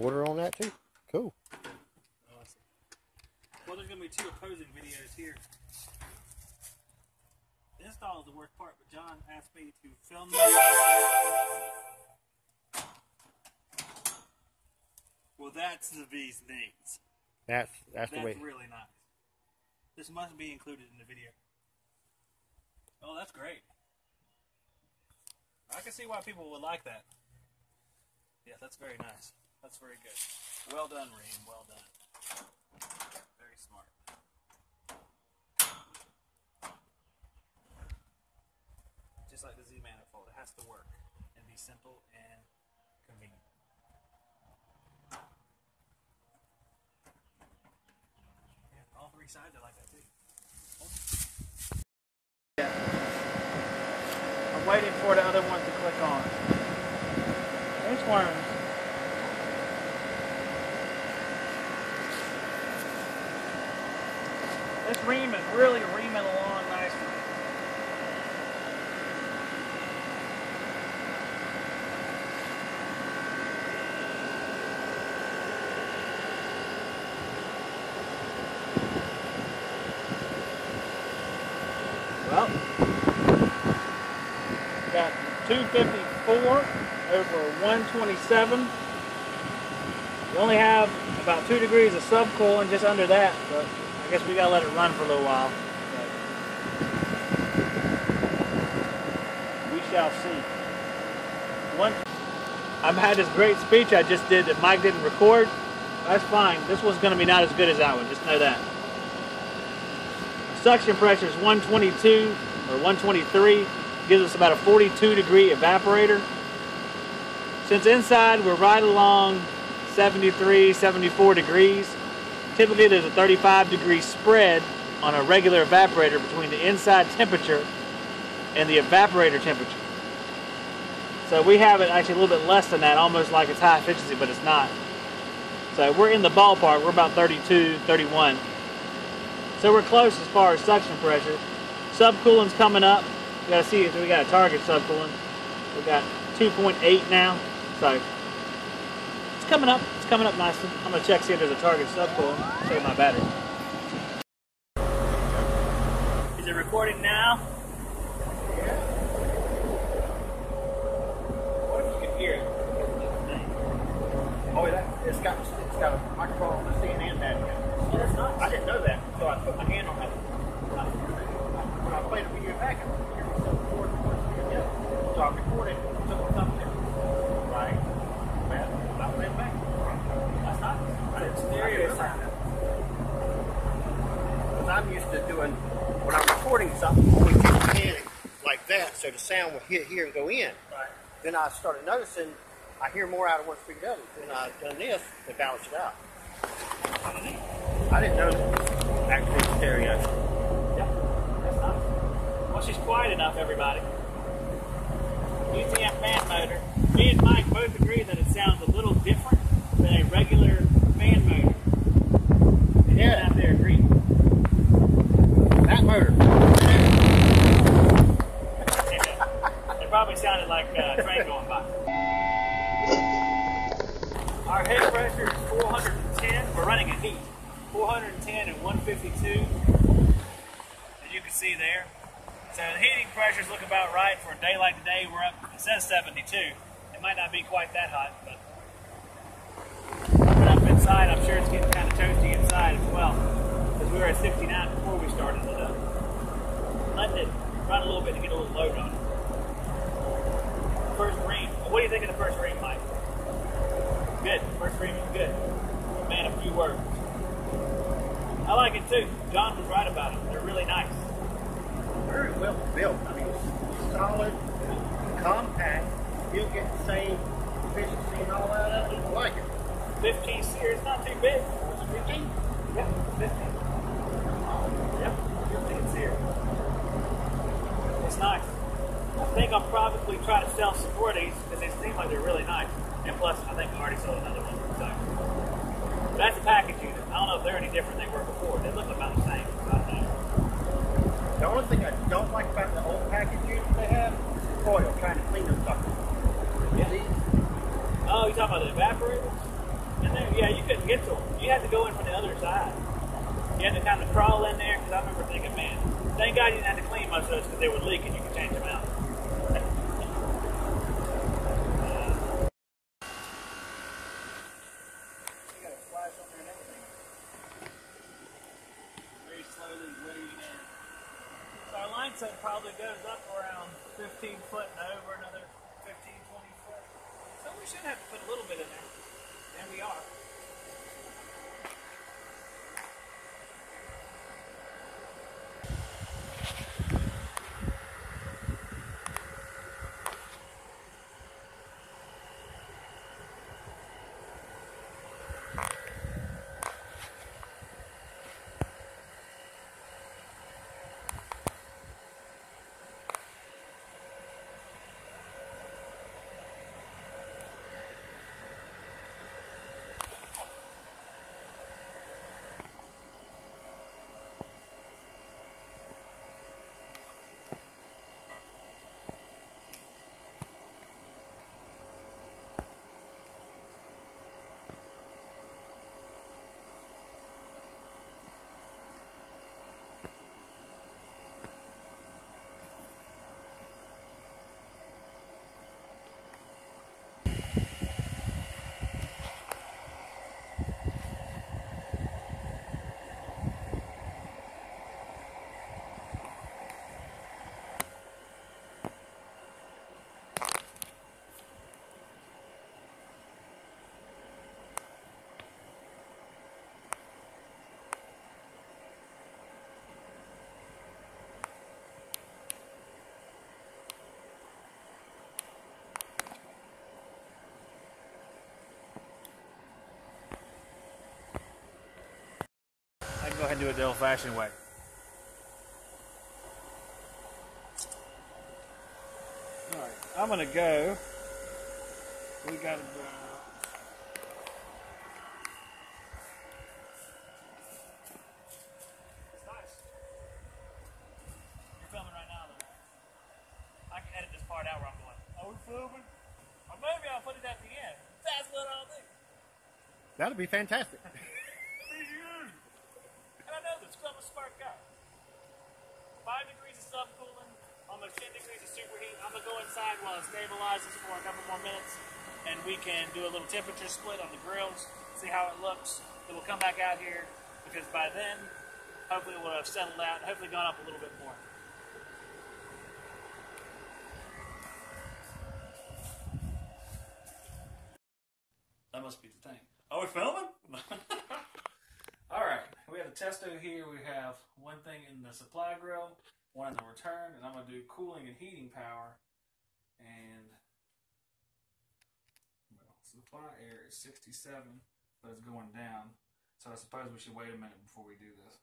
quarter on that too? Cool. Awesome. Well, there's going to be two opposing videos here. This install is the worst part, but John asked me to film this. Well, that's the bee's knees. That's the way. That's really nice. This must be included in the video. Oh, that's great. I can see why people would like that. Yeah, that's very nice. That's very good. Well done, Rheem. Well done. Very smart. Just like the Z-manifold, it has to work and be simple and convenient. Yeah, all three sides are like that too. I'm waiting for the other one to click on. There's worms. This Rheem is really reaming along nicely. Well, we got 254 over 127. We only have about 2 degrees of subcooling just under that, but I guess we gotta let it run for a little while. But we shall see. I've had this great speech I just did that Mike didn't record. That's fine. This one's gonna be not as good as that one. Just know that. Suction pressure is 122 or 123, gives us about a 42 degree evaporator. Since inside we're right along 73, 74 degrees, typically there's a 35 degree spread on a regular evaporator between the inside temperature and the evaporator temperature. So we have it actually a little bit less than that, almost like it's high efficiency, but it's not. So we're in the ballpark, we're about 32, 31. So we're close as far as suction pressure. Subcoolant's coming up. We gotta see if we got a target subcoolant. We got 2.8 now, so it's coming up. It's coming up nicely. I'm gonna check see if there's a target subcoolant. Check my battery. Is it recording now? Yeah. What if you can hear it? Oh, yeah. It's got a microphone on the CNN battery. I didn't know that, so I put my hand on it. When I played the video back, I could hear myself recording the first video. So I recorded it and took it something. Right. I went back. That's not. I didn't realize that. Because I'm used to doing, when I'm recording something, I would take my hand like that, so the sound would hit here and go in. Right. Then I started noticing I hear more out of one speaker than the other. Then I've done this to balance it out. I didn't know that it was actually stereo. Yeah, that's nice. Well, she's quiet enough, everybody. UTF fan motor. Me and Mike both agree that it sounds a little different than a regular fan motor. And yeah, he's out there agreeing. That motor. Yeah. It probably sounded like a train going by. Our head pressure is 410. We're running at heat. 410 and 152, as you can see there. So the heating pressures look about right for a day like today. We're up, it says 72. It might not be quite that hot, but up inside, I'm sure it's getting kind of toasty inside as well, because we were at 69 before we started it up. Letting it run a little bit to get a little load on it. First Rheem, what do you think of the first Rheem, Mike? Good, first Rheem is good. A man of few words. I like it too. John was right about it. They're really nice. Very well built. I mean, it's solid, compact. You'll get the same efficiency and all that out of it. I like it. 15 SEER, it's not too big. Was it 15? Yep, 15. Yep, 15 SEER. It's nice. I think I'll probably try to sell some more of these because they seem like they're really nice. And plus, I think I already sold another one. So that's a package unit. I don't know if they're any different than they were before. They look about the same. The only thing I don't like about the old package units they have is the coil, trying to clean them up. Yeah. Oh, you're talking about the evaporators? Yeah, you couldn't get to them. You had to go in from the other side. You had to kind of crawl in there, because I remember thinking, man, thank God you didn't have to clean most of those, because they would leak and you could change them out. So it probably goes up around 15 foot and over another 15, 20 foot. So we should have to put a little bit in there. And we are. Go ahead and do it the old-fashioned way. All right, I'm gonna go. We got to bring it up. It's nice. You're filming right now, though. I can edit this part out where I'm going, are we filming? Or maybe I'll put it at the end. That's what I'll do. That'll be fantastic. Stabilizes for a couple more minutes, and we can do a little temperature split on the grills, see how it looks. It will come back out here, because by then hopefully it will have settled out, hopefully gone up a little bit more. That must be the thing. Are we filming? All right, we have a testo here. We have one thing in the supply grill, one in the return, and I'm going to do cooling and heating power. And well, supply air is 67, but it's going down. So I suppose we should wait a minute before we do this.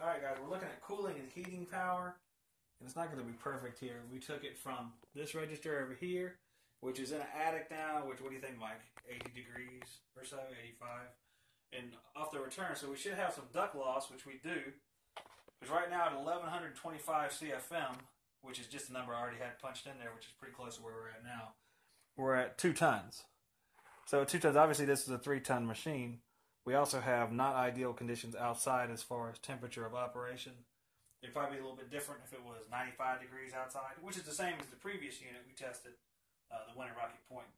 All right, guys, we're looking at cooling and heating power, and it's not going to be perfect here. We took it from this register over here, which is in an attic now, which, what do you think, Mike? 80 degrees or so, 85, and off the return. So we should have some duct loss, which we do, because right now at 1125 CFM, which is just the number I already had punched in there, which is pretty close to where we're at now, we're at 2 tons. So 2 tons, obviously this is a 3-ton machine. We also have not ideal conditions outside as far as temperature of operation. It'd probably be a little bit different if it was 95 degrees outside, which is the same as the previous unit we tested. The one at Rocky Point,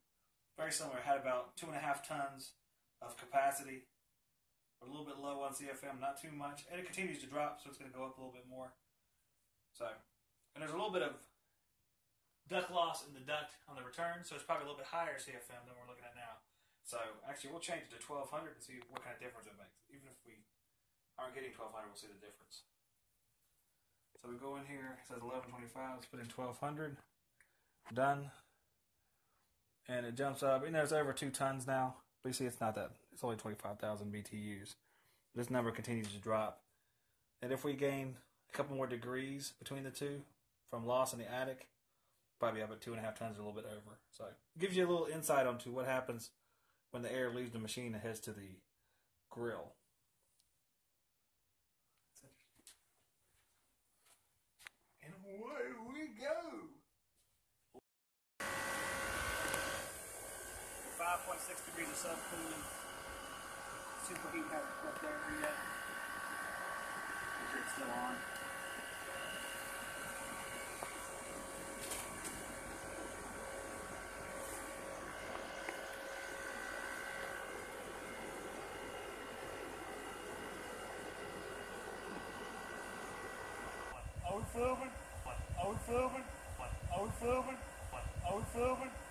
very similar, had about 2.5 tons of capacity. We're a little bit low on CFM, not too much, and it continues to drop, so it's going to go up a little bit more. So, and there's a little bit of duct loss in the duct on the return, so it's probably a little bit higher CFM than we're looking at now. So actually, we'll change it to 1200 and see what kind of difference it makes. Even if we aren't getting 1200, we'll see the difference. So we go in here, it says 1125, let's put in 1200, done. And it jumps up, and there's over 2 tons now. But you see, it's not that. It's only 25,000 BTUs. This number continues to drop. And if we gain a couple more degrees between the two from loss in the attic, probably up at 2.5 tons, a little bit over. So it gives you a little insight onto what happens when the air leaves the machine and heads to the grill. Away we go! 5.6 degrees of subcooling. Superheat hasn't crept over yet. It's still on. Old Flumin, Old Flumin, Old Flumin, Old Flumin.